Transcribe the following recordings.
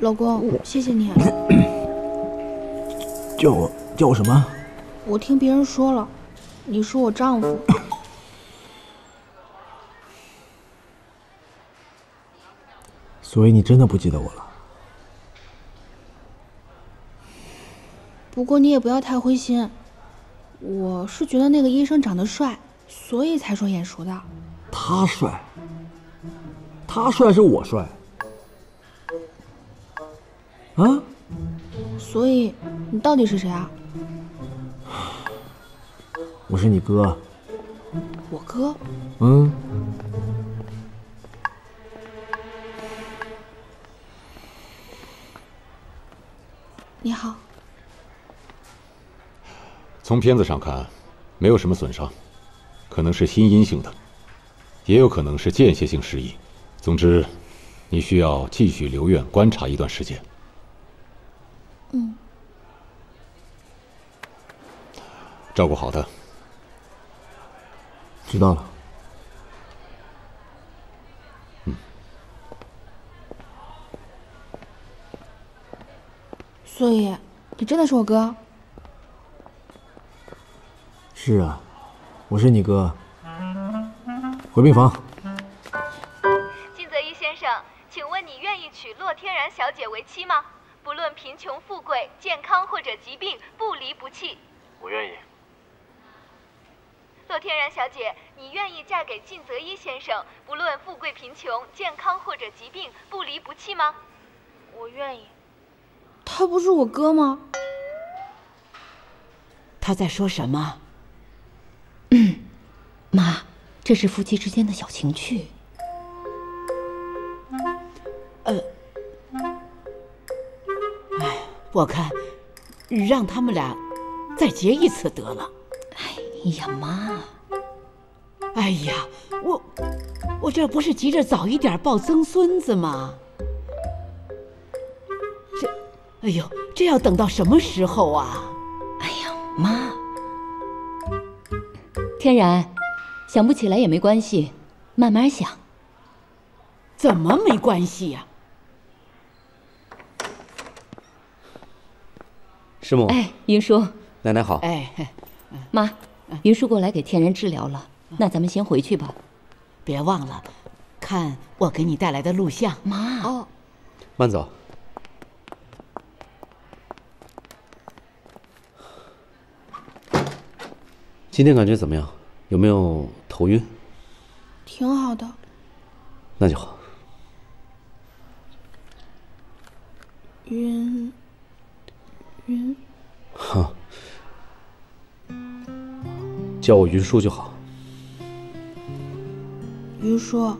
老公，谢谢你。叫我什么？我听别人说了，你是我丈夫。所以你真的不记得我了？不过你也不要太灰心，我是觉得那个医生长得帅，所以才说眼熟的。他帅？他帅是我帅？ 啊！所以你到底是谁啊？我是你哥。我哥？嗯。你好。从片子上看，没有什么损伤，可能是心因性的，也有可能是间歇性失忆。总之，你需要继续留院观察一段时间。 嗯，照顾好他。知道了。嗯。所以，你真的是我哥？是啊，我是你哥。回病房。金泽一先生，请问你愿意娶洛天然小姐为妻吗？ 不论贫穷富贵、健康或者疾病，不离不弃。我愿意。洛天然小姐，你愿意嫁给靳泽一先生，不论富贵贫穷、健康或者疾病，不离不弃吗？我愿意。他不是我哥吗？他在说什么？嗯，妈，这是夫妻之间的小情趣。我看，让他们俩再结一次得了。哎呀妈！哎呀，我这不是急着早一点抱曾孙子吗？这，哎呦，这要等到什么时候啊？哎呀妈！天然，想不起来也没关系，慢慢想。怎么没关系呀？ 师母，哎，云叔，奶奶好。哎，妈，云叔过来给天然治疗了，那咱们先回去吧。别忘了，看我给你带来的录像。妈，哦，慢走。今天感觉怎么样？有没有头晕？挺好的。那就好。晕。 云，哼，叫我云叔就好。云叔，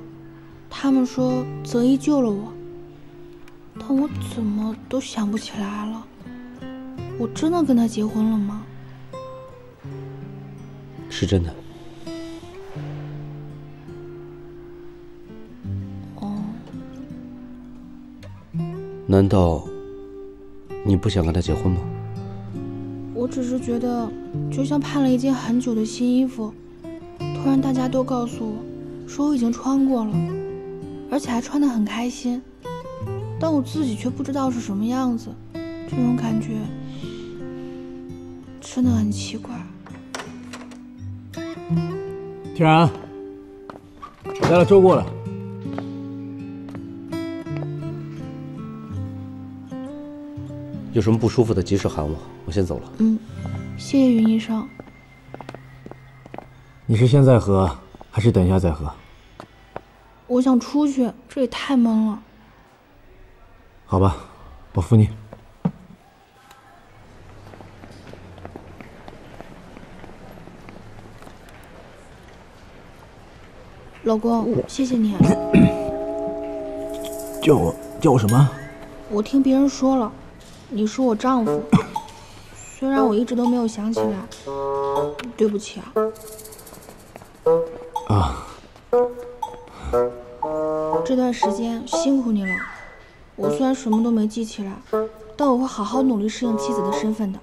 他们说泽一救了我，但我怎么都想不起来了。我真的跟他结婚了吗？是真的。哦。难道？ 你不想跟他结婚吗？我只是觉得，就像盼了一件很久的新衣服，突然大家都告诉我，说我已经穿过了，而且还穿得很开心，但我自己却不知道是什么样子，这种感觉真的很奇怪。天然，我带了粥过来。 有什么不舒服的及时喊我，我先走了。嗯，谢谢云医生。你是现在喝还是等一下再喝？我想出去，这里太闷了。好吧，我扶你。老公，谢谢你。叫我什么？我听别人说了。 你是我丈夫，虽然我一直都没有想起来，对不起啊。啊，这段时间辛苦你了。我虽然什么都没记起来，但我会好好努力适应妻子的身份的，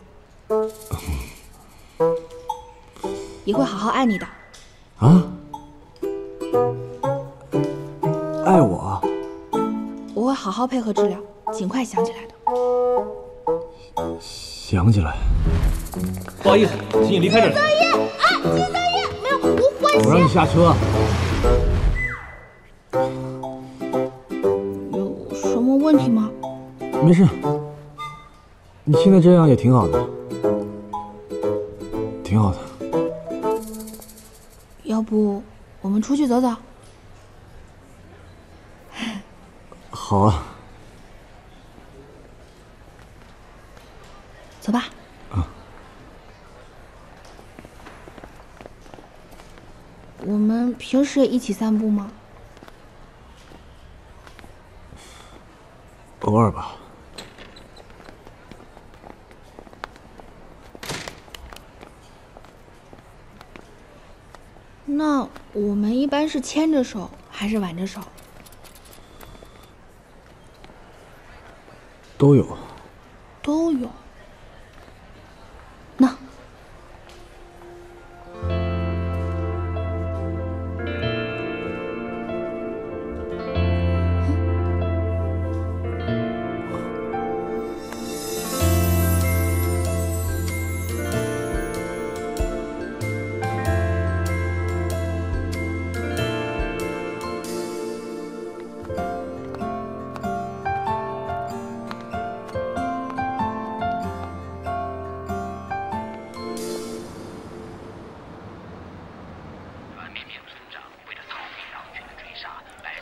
也会好好爱你的。啊？爱我？我会好好配合治疗。尽快想起来的。想起来。不好意思，请你离开这里。秦三爷，没有，无关系。我让你下车。有什么问题吗？没事。你现在这样也挺好的，挺好的。要不我们出去走走？ 好啊，走吧。啊，我们平时也一起散步吗？偶尔吧。那我们一般是牵着手还是挽着手？ 都有，都有。那，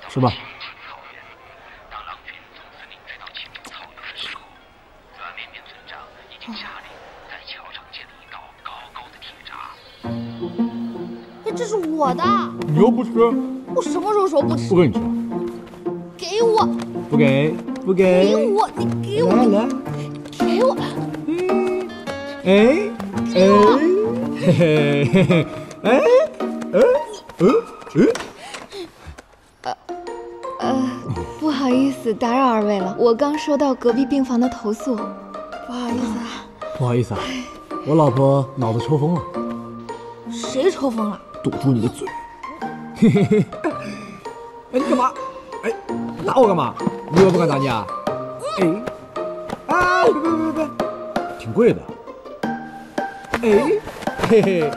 是吧？哎，这是我的。你又不吃。我什么时候说不吃？不给你吃。给我。不给，不给。给我，你给我。来来。给我。哎，嘿嘿嘿嘿，不好意思，打扰二位了。我刚收到隔壁病房的投诉，不好意思啊。不好意思啊，我老婆脑子抽风了。谁抽风了？堵住你的嘴。嘿嘿嘿。哎，你干嘛？哎，打我干嘛？我又不敢打你啊。哎，啊！别，挺贵的。哎，嘿嘿。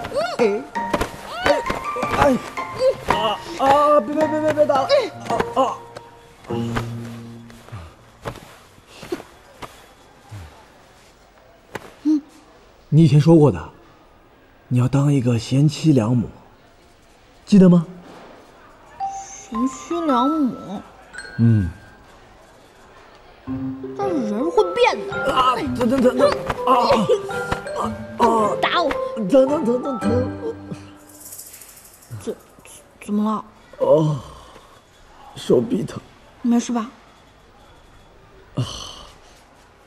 哎，啊！别打了。啊！ 你以前说过的，你要当一个贤妻良母，记得吗？贤妻良母。嗯。但是人会变的。啊！等！啊！打我！疼！怎么了？哦，手臂疼。 没事吧？啊，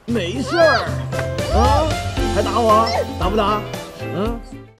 没事儿啊，还打我？打不打？嗯、啊。